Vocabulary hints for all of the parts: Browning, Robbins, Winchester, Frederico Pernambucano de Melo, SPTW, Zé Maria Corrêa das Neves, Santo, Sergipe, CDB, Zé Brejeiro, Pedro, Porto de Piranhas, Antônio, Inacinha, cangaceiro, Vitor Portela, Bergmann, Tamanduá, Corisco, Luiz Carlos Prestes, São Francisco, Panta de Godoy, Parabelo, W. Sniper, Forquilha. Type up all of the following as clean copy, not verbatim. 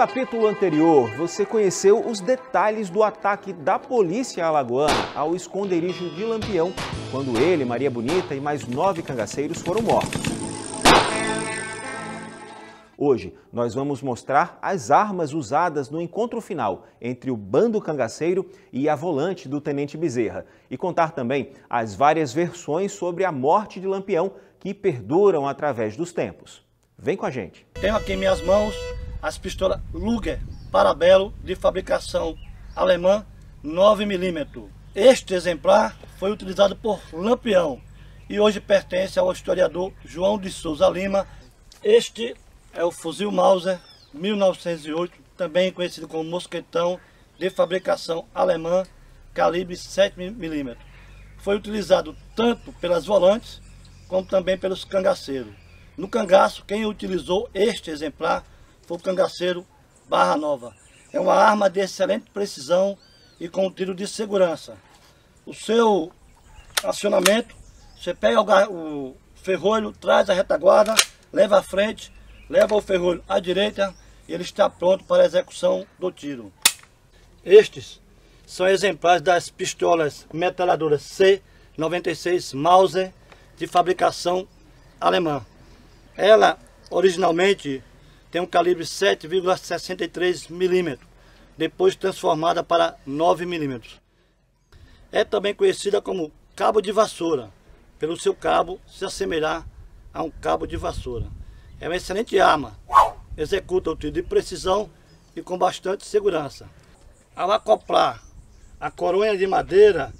capítulo anterior, você conheceu os detalhes do ataque da polícia alagoana ao esconderijo de Lampião, quando ele, Maria Bonita e mais 9 cangaceiros foram mortos. Hoje, nós vamos mostrar as armas usadas no encontro final entre o bando cangaceiro e a volante do Tenente Bezerra e contar também as várias versões sobre a morte de Lampião que perduram através dos tempos. Vem com a gente. Tenho aqui em minhas mãos as pistolas Luger Parabelo de fabricação alemã 9mm. Este exemplar foi utilizado por Lampião e hoje pertence ao historiador João de Souza Lima. Este é o fuzil Mauser 1908, também conhecido como mosquetão, de fabricação alemã, calibre 7mm. Foi utilizado tanto pelas volantes como também pelos cangaceiros. No cangaço, quem utilizou este exemplar foi o cangaceiro Barra Nova. É uma arma de excelente precisão e com um tiro de segurança. O seu acionamento, você pega o ferrolho, traz a retaguarda, leva à frente, leva o ferrolho à direita e ele está pronto para a execução do tiro. Estes são exemplares das pistolas metralhadoras C-96 Mauser de fabricação alemã. Ela originalmente tem um calibre 7,63mm, depois transformada para 9mm. É também conhecida como cabo de vassoura, pelo seu cabo se assemelhar a um cabo de vassoura. É uma excelente arma, executa o tiro de precisão e com bastante segurança. Ao acoplar a coronha de madeira,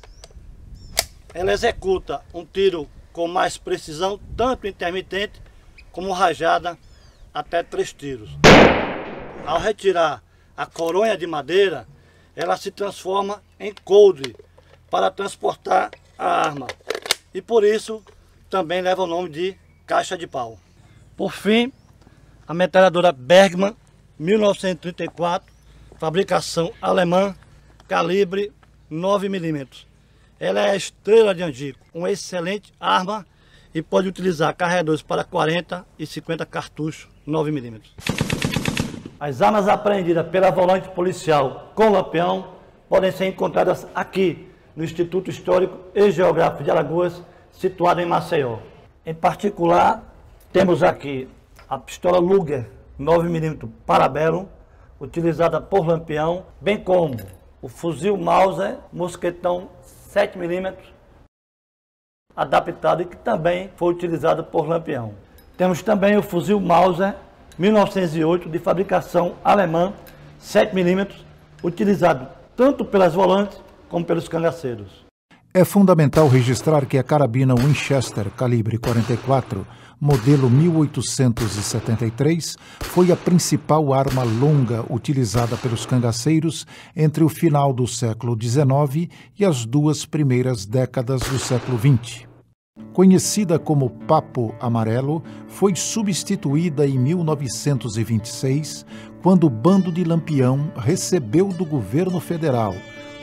ela executa um tiro com mais precisão, tanto intermitente como rajada, até 3 tiros. Ao retirar a coronha de madeira, ela se transforma em coldre para transportar a arma e por isso também leva o nome de caixa de pau. Por fim, a metralhadora Bergmann 1934, fabricação alemã, calibre 9mm. Ela é a estrela de Angico, uma excelente arma e pode utilizar carregadores para 40 e 50 cartuchos 9mm. As armas apreendidas pela volante policial com Lampião podem ser encontradas aqui no Instituto Histórico e Geográfico de Alagoas, situado em Maceió. Em particular, temos aqui a pistola Luger 9mm Parabellum, utilizada por Lampião, bem como o fuzil Mauser mosquetão 7mm, adaptado e que também foi utilizado por Lampião. Temos também o fuzil Mauser 1908, de fabricação alemã 7mm, utilizado tanto pelas volantes como pelos cangaceiros. É fundamental registrar que a carabina Winchester calibre 44, modelo 1873, foi a principal arma longa utilizada pelos cangaceiros entre o final do século XIX e as duas primeiras décadas do século XX. Conhecida como Papo Amarelo, foi substituída em 1926, quando o bando de Lampião recebeu do governo federal,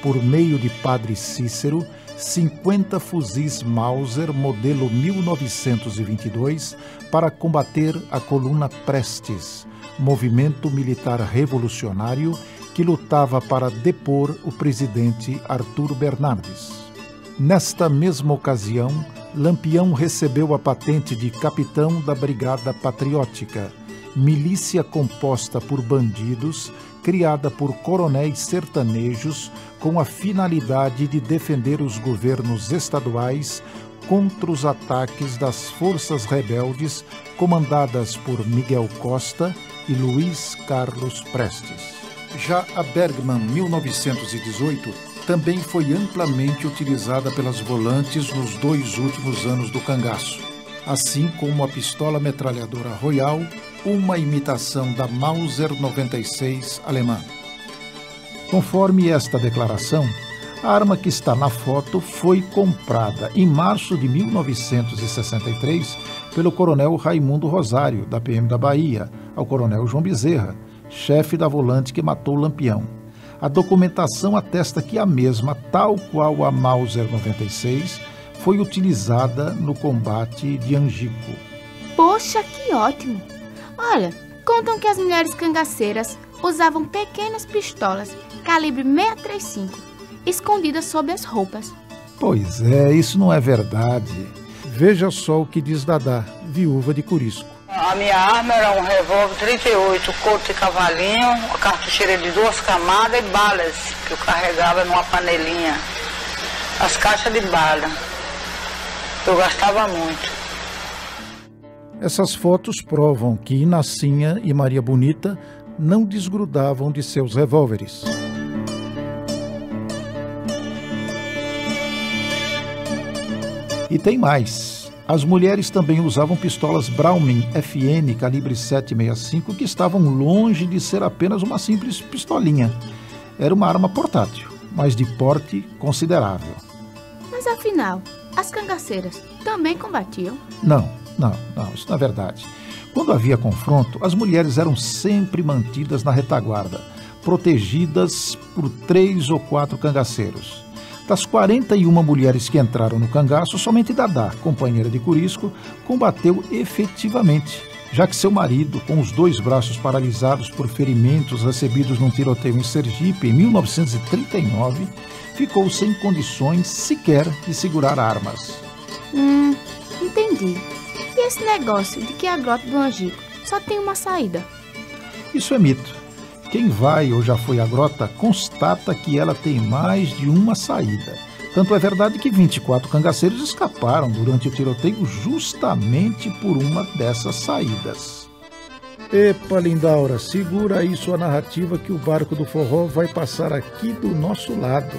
por meio de Padre Cícero, 50 fuzis Mauser modelo 1922 para combater a Coluna Prestes, movimento militar revolucionário que lutava para depor o presidente Artur Bernardes. Nesta mesma ocasião, Lampião recebeu a patente de capitão da Brigada Patriótica, milícia composta por bandidos, criada por coronéis sertanejos com a finalidade de defender os governos estaduais contra os ataques das forças rebeldes comandadas por Miguel Costa e Luiz Carlos Prestes. Já a Bergmann 1918 também foi amplamente utilizada pelas volantes nos 2 últimos anos do cangaço, assim como a pistola metralhadora Royal, uma imitação da Mauser 96 alemã. Conforme esta declaração, a arma que está na foto foi comprada em março de 1963 pelo coronel Raimundo Rosário, da PM da Bahia, ao coronel João Bezerra, chefe da volante que matou Lampião. A documentação atesta que a mesma, tal qual a Mauser 96, foi utilizada no combate de Angico. Poxa, que ótimo! Olha, contam que as mulheres cangaceiras usavam pequenas pistolas, calibre 635, escondidas sob as roupas. Pois é, isso não é verdade. Veja só o que diz Dadá, viúva de Curisco. A minha arma era um revólver 38, couro de cavalinho, uma cartucheira de 2 camadas e balas, que eu carregava numa panelinha. As caixas de bala. Eu gastava muito. Essas fotos provam que Inacinha e Maria Bonita não desgrudavam de seus revólveres. E tem mais. As mulheres também usavam pistolas Browning FN calibre 7.65 que estavam longe de ser apenas uma simples pistolinha. Era uma arma portátil, mas de porte considerável. Mas afinal, as cangaceiras também combatiam? Não, isso não é verdade. Quando havia confronto, as mulheres eram sempre mantidas na retaguarda, protegidas por 3 ou 4 cangaceiros. Das 41 mulheres que entraram no cangaço, somente Dadá, companheira de Corisco, combateu efetivamente, já que seu marido, com os 2 braços paralisados por ferimentos recebidos num tiroteio em Sergipe em 1939, ficou sem condições sequer de segurar armas. Entendi. E esse negócio de que a Grota do Angico só tem uma saída? Isso é mito. Quem vai ou já foi à grota constata que ela tem mais de uma saída. Tanto é verdade que 24 cangaceiros escaparam durante o tiroteio justamente por uma dessas saídas. Epa, Lindaura, segura aí sua narrativa que o barco do forró vai passar aqui do nosso lado.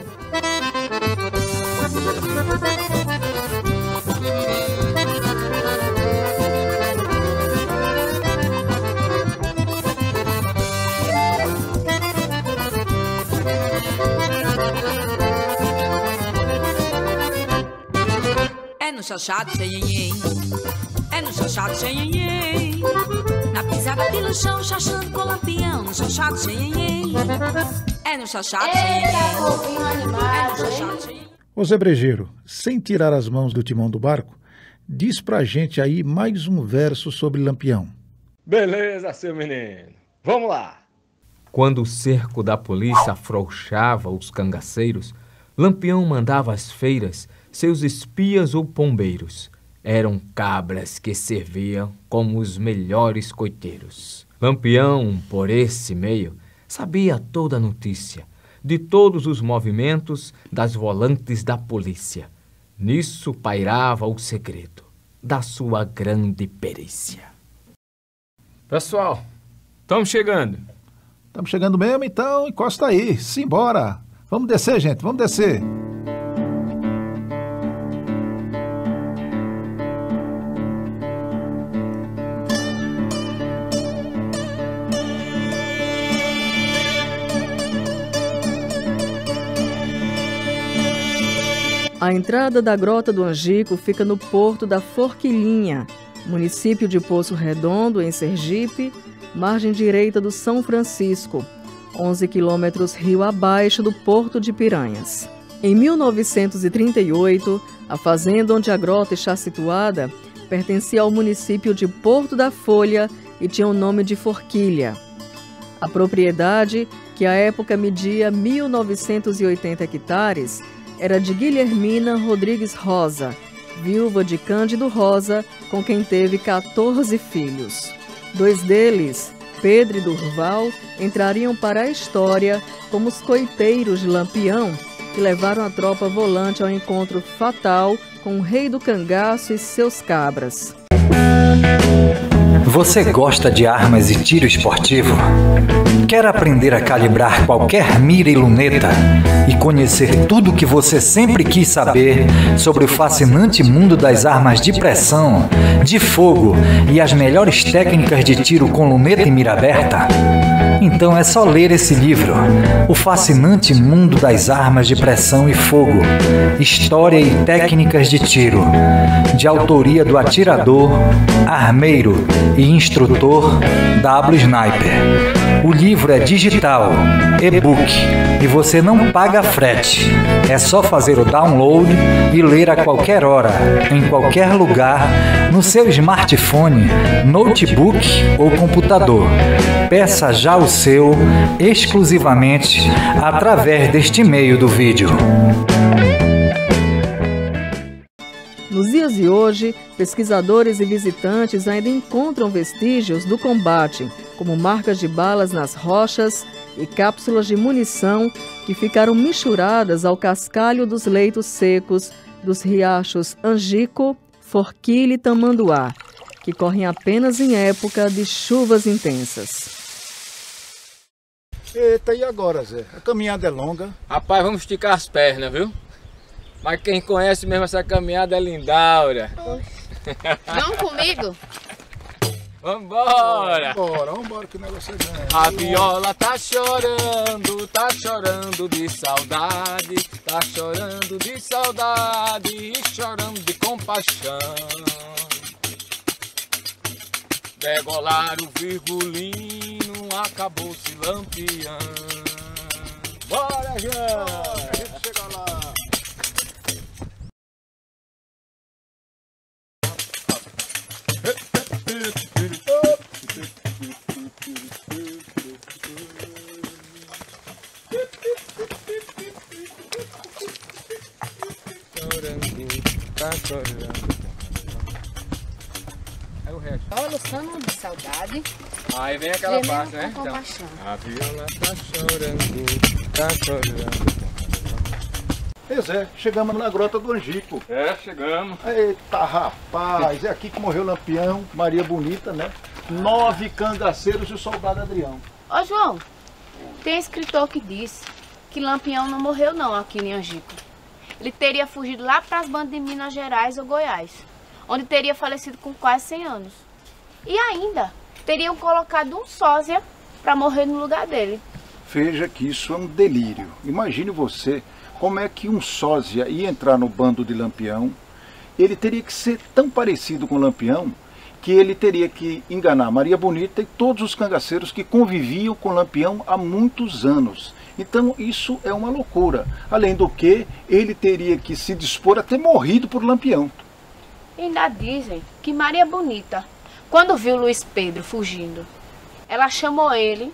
É no chachado xenhenhen, na pisada de luxão, chachando com Lampião. No chachado xenhenhen, é no chachado xenhenhen. Ô Zé Brejeiro, sem tirar as mãos do timão do barco, diz pra gente aí mais um verso sobre Lampião. Beleza, seu menino, vamos lá. Quando o cerco da polícia afrouxava os cangaceiros, Lampião mandava às feiras seus espias ou pombeiros. Eram cabras que serviam como os melhores coiteiros. Lampião, por esse meio, sabia toda a notícia de todos os movimentos das volantes da polícia. Nisso pairava o segredo da sua grande perícia. Pessoal, estamos chegando. Estamos chegando mesmo, então encosta aí, simbora. Vamos descer, gente, vamos descer. A entrada da Grota do Angico fica no Porto da Forquilhinha, município de Poço Redondo, em Sergipe, margem direita do São Francisco, 11 quilômetros rio abaixo do Porto de Piranhas. Em 1938, a fazenda onde a grota está situada pertencia ao município de Porto da Folha e tinha o nome de Forquilha. A propriedade, que à época media 1.980 hectares, era de Guilhermina Rodrigues Rosa, viúva de Cândido Rosa, com quem teve 14 filhos. 2 deles, Pedro e Durval, entrariam para a história como os coiteiros de Lampião, que levaram a tropa volante ao encontro fatal com o rei do cangaço e seus cabras. Você gosta de armas e tiro esportivo? Quer aprender a calibrar qualquer mira e luneta e conhecer tudo o que você sempre quis saber sobre o fascinante mundo das armas de pressão, de fogo e as melhores técnicas de tiro com luneta e mira aberta? Então é só ler esse livro, O Fascinante Mundo das Armas de Pressão e Fogo, História e Técnicas de Tiro, de autoria do atirador, armeiro e instrutor W. Sniper, O livro é digital, e-book, e você não paga frete. É só fazer o download e ler a qualquer hora, em qualquer lugar, no seu smartphone, notebook ou computador. Peça já o seu, exclusivamente, através deste e-mail do vídeo. Nos dias de hoje, pesquisadores e visitantes ainda encontram vestígios do combate, como marcas de balas nas rochas e cápsulas de munição que ficaram misturadas ao cascalho dos leitos secos dos riachos Angico, Forquilha e Tamanduá, que correm apenas em época de chuvas intensas. Eita, e agora, Zé? A caminhada é longa. Rapaz, vamos esticar as pernas, viu? Mas quem conhece mesmo essa caminhada é Lindaura. Vamos comigo? Vambora! Vambora, que o negócio é grande. A viola tá chorando de saudade. Tá chorando de saudade e chorando de compaixão. Degolar o virgulino, acabou-se Lampião. Bora, João! A gente chega lá. Tá chorando. É o resto. Olha, samba de saudade. Aí vem aquela parte, né? Então. A viola tá chorando, tá chorando. Pois é, chegamos na Grota do Angico. É, chegamos. Eita, rapaz, é aqui que morreu Lampião, Maria Bonita, né? 9 cangaceiros e o soldado Adrião. Ô, João, tem escritor que diz que Lampião não morreu não aqui em Angico. Ele teria fugido lá para as bandas de Minas Gerais ou Goiás, onde teria falecido com quase 100 anos. E ainda, teriam colocado um sósia para morrer no lugar dele. Veja que isso é um delírio. Imagine você... Como é que um sósia ia entrar no bando de Lampião? Ele teria que ser tão parecido com Lampião que ele teria que enganar Maria Bonita e todos os cangaceiros que conviviam com Lampião há muitos anos. Então isso é uma loucura. Além do que, ele teria que se dispor a ter morrido por Lampião. Ainda dizem que Maria Bonita, quando viu Luiz Pedro fugindo, ela chamou ele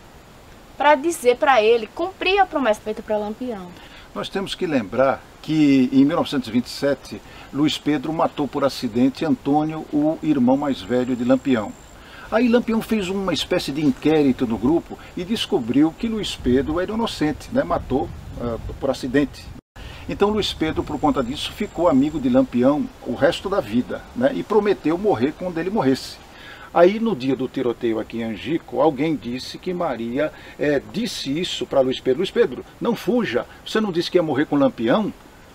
para dizer para ele cumprir a promessa feita para Lampião. Nós temos que lembrar que em 1927, Luiz Pedro matou por acidente Antônio, o irmão mais velho de Lampião. Aí Lampião fez uma espécie de inquérito no grupo e descobriu que Luiz Pedro era inocente, né? Matou por acidente. Então Luiz Pedro, por conta disso, ficou amigo de Lampião o resto da vida, né? E prometeu morrer quando ele morresse. Aí no dia do tiroteio aqui em Angico, alguém disse que Maria disse isso para Luiz Pedro. Luiz Pedro, não fuja, você não disse que ia morrer com Lampião?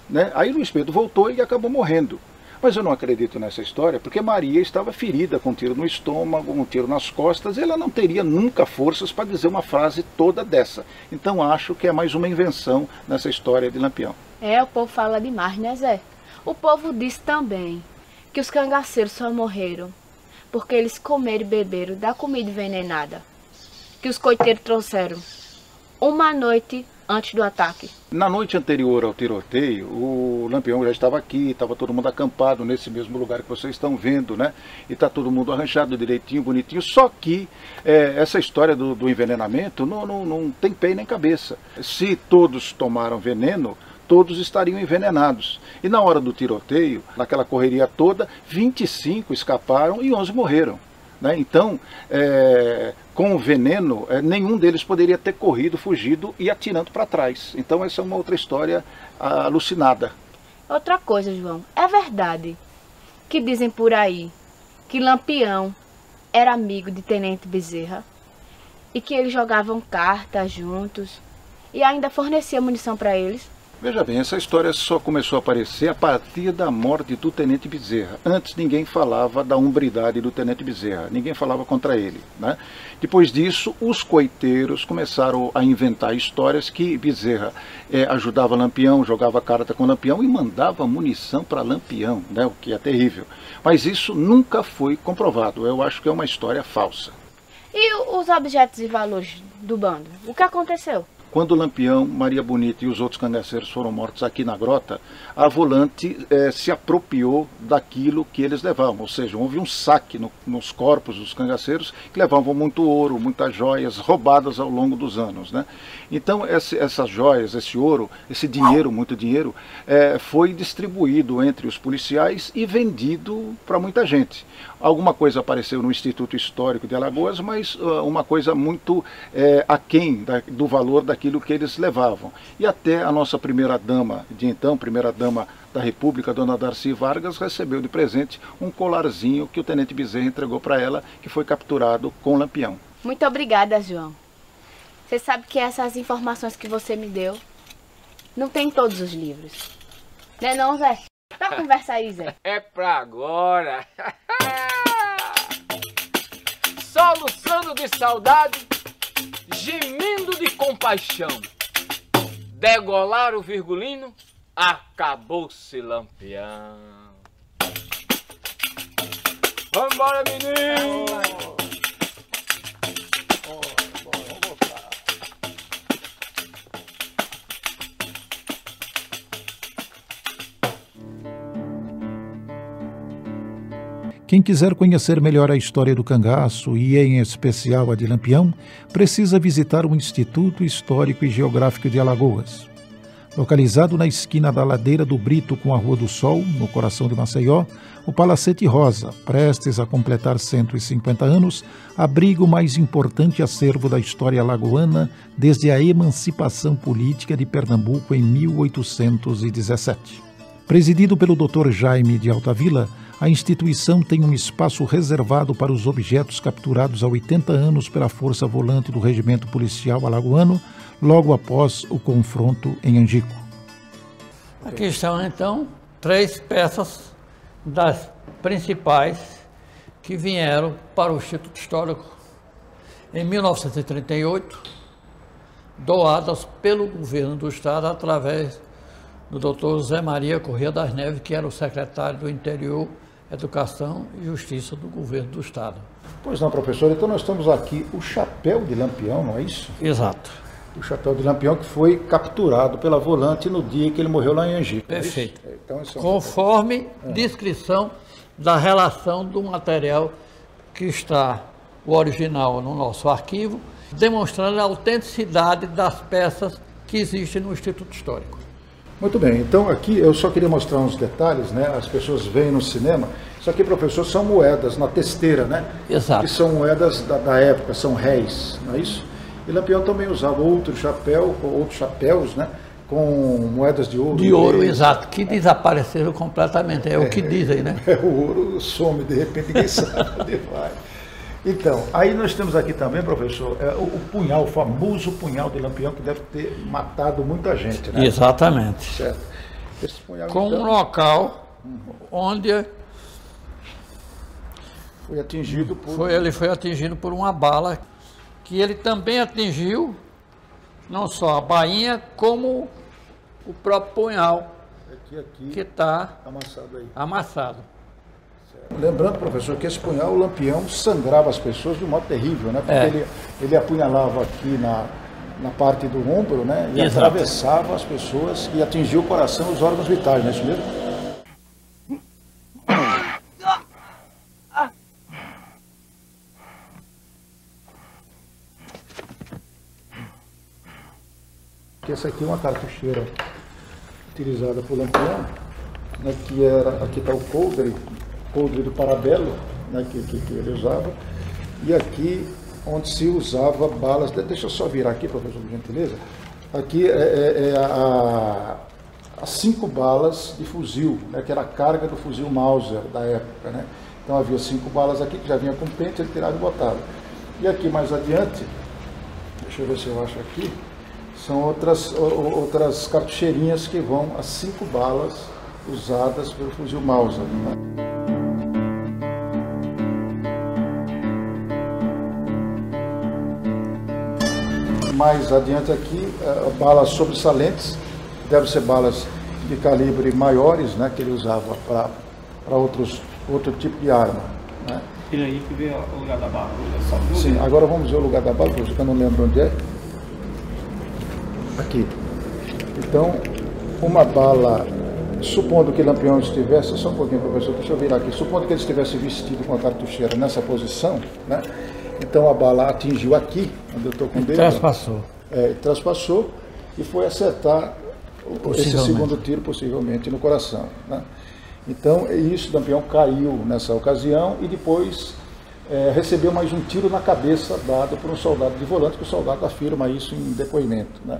Né? Aí Luiz Pedro voltou e acabou morrendo. Mas eu não acredito nessa história, porque Maria estava ferida com um tiro no estômago, um tiro nas costas, e ela não teria nunca forças para dizer uma frase toda dessa. Então acho que é mais uma invenção nessa história de Lampião. É, o povo fala demais, né, Zé? O povo diz também que os cangaceiros só morreram porque eles comeram e beberam da comida envenenada que os coiteiros trouxeram uma noite antes do ataque. Na noite anterior ao tiroteio, o Lampião já estava aqui, estava todo mundo acampado nesse mesmo lugar que vocês estão vendo, né? E está todo mundo arranjado direitinho, bonitinho, só que essa história do envenenamento não tem pé nem cabeça. Se todos tomaram veneno, todos estariam envenenados. E na hora do tiroteio, naquela correria toda, 25 escaparam e 11 morreram. Né? Então, com o veneno, nenhum deles poderia ter corrido, fugido e atirando para trás. Então essa é uma outra história alucinada. Outra coisa, João, é verdade que dizem por aí que Lampião era amigo de Tenente Bezerra e que eles jogavam cartas juntos e ainda fornecia munição para eles? Veja bem, essa história só começou a aparecer a partir da morte do Tenente Bezerra. Antes ninguém falava da umbridade do Tenente Bezerra, ninguém falava contra ele, né? Depois disso, os coiteiros começaram a inventar histórias que Bezerra ajudava Lampião, jogava carta com Lampião e mandava munição para Lampião, né? O que é terrível. Mas isso nunca foi comprovado, eu acho que é uma história falsa. E os objetos e valores do bando. O que aconteceu? Quando Lampião, Maria Bonita e os outros cangaceiros foram mortos aqui na grota, a volante se apropriou daquilo que eles levavam. Ou seja, houve um saque nos corpos dos cangaceiros, que levavam muito ouro, muitas joias roubadas ao longo dos anos, né? Então essas joias, esse ouro, esse dinheiro, muito dinheiro, foi distribuído entre os policiais e vendido para muita gente. Alguma coisa apareceu no Instituto Histórico de Alagoas, mas uma coisa muito aquém do valor da aquilo que eles levavam. E até a nossa primeira-dama de então, primeira-dama da República, Dona Darcy Vargas, recebeu de presente um colarzinho que o Tenente Bezerra entregou para ela, que foi capturado com Lampião. Muito obrigada, João. Você sabe que essas informações que você me deu não tem em todos os livros. Né não, Zé? Pra conversar aí, Zé. É pra agora. Soluçando de saudade, gemindo de compaixão, degolar o virgulino, acabou-se Lampião. Vamos embora, menino! Quem quiser conhecer melhor a história do Cangaço, e em especial a de Lampião, precisa visitar o Instituto Histórico e Geográfico de Alagoas. Localizado na esquina da Ladeira do Brito com a Rua do Sol, no coração de Maceió, o Palacete Rosa, prestes a completar 150 anos, abriga o mais importante acervo da história alagoana desde a emancipação política de Pernambuco em 1817. Presidido pelo Dr. Jaime de Altavila, a instituição tem um espaço reservado para os objetos capturados há 80 anos pela força volante do Regimento Policial Alagoano, logo após o confronto em Angico. Aqui estão, então, três peças das principais que vieram para o Instituto Histórico em 1938, doadas pelo governo do Estado através do Dr. Zé Maria Corrêa das Neves, que era o secretário do Interior, Educação e Justiça do governo do Estado. Pois não, professor, então nós estamos aqui, o chapéu de Lampião, não é isso? Exato. O chapéu de Lampião que foi capturado pela volante no dia que ele morreu lá em Angico. Perfeito. É então, conforme descrição da relação do material que está o original no nosso arquivo, demonstrando a autenticidade das peças que existem no Instituto Histórico. Muito bem, então aqui eu só queria mostrar uns detalhes, né? As pessoas veem no cinema, isso aqui, professor, são moedas na testeira, né? Exato. Que são moedas da época, são réis, não é isso? E Lampião também usava outros chapéus, né? Com moedas de ouro. De ouro, exato, que desapareceram completamente, é o que dizem, né? O ouro some, de repente ninguém sabe onde vai. Então, aí nós temos aqui também, professor, o punhal, o famoso punhal de Lampião, que deve ter matado muita gente, né? Exatamente. Certo. Esse punhal, com então, um local onde foi atingido por... Ele foi atingido por uma bala, que ele também atingiu, não só a bainha, como o próprio punhal, aqui, que está amassado aí. Lembrando, professor, que esse punhal, o Lampião sangrava as pessoas de um modo terrível, né? Porque ele apunhalava aqui na parte do ombro, né? E exato, atravessava as pessoas e atingia o coração, os órgãos vitais, não é isso mesmo? Essa aqui é uma cartucheira utilizada por Lampião, né? Que era, aqui está o coldre do parabelo, né, que ele usava, e aqui onde se usava balas. Deixa eu só virar aqui, professor, por gentileza. Aqui as 5 balas de fuzil, né, que era a carga do fuzil Mauser da época, né? Então havia 5 balas aqui que já vinha com pente, ele tirava e botava. E aqui mais adiante, deixa eu ver se eu acho aqui, são outras cartucheirinhas que vão as 5 balas usadas pelo fuzil Mauser, né? Mais adiante aqui, balas sobressalentes, devem ser balas de calibre maiores, né, que ele usava para outro tipo de arma, né? Piranha que veio o lugar da Barra. Sim, agora vamos ver o lugar da Barra, porque eu não lembro onde é. Aqui. Então, uma bala, supondo que Lampião estivesse, só um pouquinho, professor, deixa eu virar aqui, supondo que ele estivesse vestido com a cartucheira nessa posição, né? Então a bala atingiu aqui, onde eu estou com o dedo. Transpassou. É, transpassou e foi acertar esse segundo tiro, possivelmente, no coração, né? Então, é isso, Lampião caiu nessa ocasião e depois recebeu mais um tiro na cabeça dado por um soldado de volante, que o soldado afirma isso em depoimento, né?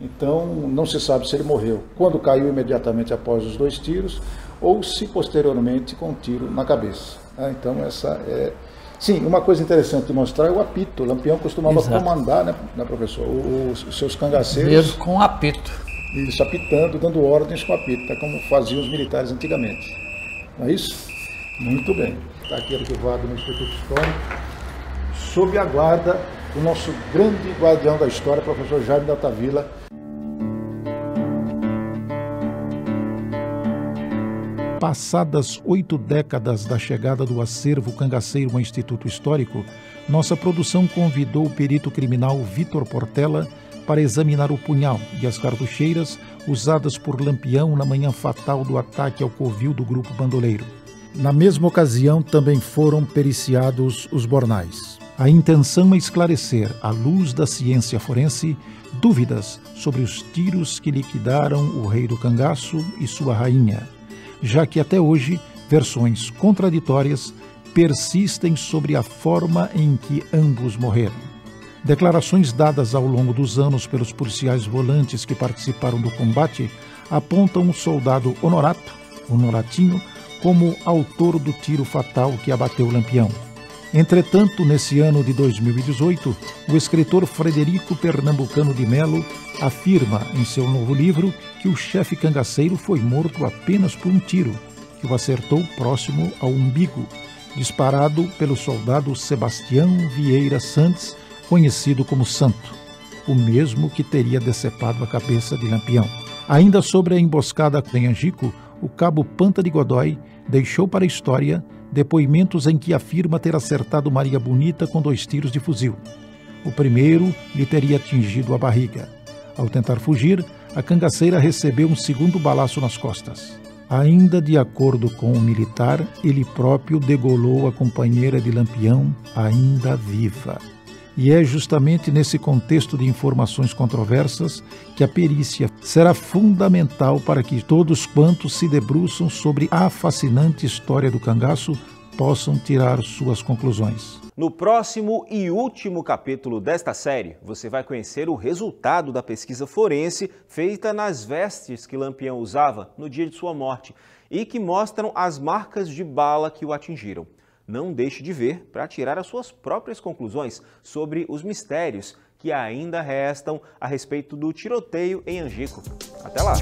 Então, não se sabe se ele morreu quando caiu imediatamente após os dois tiros ou se posteriormente com um tiro na cabeça, né? Então, essa é... Sim, uma coisa interessante de mostrar é o apito. O Lampião costumava comandar, né, professor, os seus cangaceiros... Mesmo com apito. Isso, apitando, dando ordens com apito, tá, como faziam os militares antigamente. Não é isso? Muito bem. Está aqui arquivado no Instituto Histórico, sob a guarda do nosso grande guardião da história, professor Jaime de Altavila. Passadas 8 décadas da chegada do acervo cangaceiro ao Instituto Histórico, nossa produção convidou o perito criminal Vitor Portela para examinar o punhal e as cartucheiras usadas por Lampião na manhã fatal do ataque ao covil do grupo bandoleiro. Na mesma ocasião, também foram periciados os bornais. A intenção é esclarecer, à luz da ciência forense, dúvidas sobre os tiros que liquidaram o rei do cangaço e sua rainha, já que até hoje versões contraditórias persistem sobre a forma em que ambos morreram. Declarações dadas ao longo dos anos pelos policiais volantes que participaram do combate apontam o soldado Honorato, Honoratinho, como autor do tiro fatal que abateu Lampião. Entretanto, nesse ano de 2018, o escritor Frederico Pernambucano de Melo afirma em seu novo livro que o chefe cangaceiro foi morto apenas por um tiro, que o acertou próximo ao umbigo, disparado pelo soldado Sebastião Vieira Santos, conhecido como Santo, o mesmo que teria decepado a cabeça de Lampião. Ainda sobre a emboscada em Angico, o cabo Panta de Godoy deixou para a história depoimentos em que afirma ter acertado Maria Bonita com 2 tiros de fuzil. O primeiro lhe teria atingido a barriga. Ao tentar fugir, a cangaceira recebeu um segundo balaço nas costas. Ainda de acordo com o militar, ele próprio degolou a companheira de Lampião ainda viva. E é justamente nesse contexto de informações controversas que a perícia será fundamental para que todos quantos se debruçam sobre a fascinante história do cangaço possam tirar suas conclusões. No próximo e último capítulo desta série, você vai conhecer o resultado da pesquisa forense feita nas vestes que Lampião usava no dia de sua morte e que mostram as marcas de bala que o atingiram. Não deixe de ver para tirar as suas próprias conclusões sobre os mistérios que ainda restam a respeito do tiroteio em Angico. Até lá!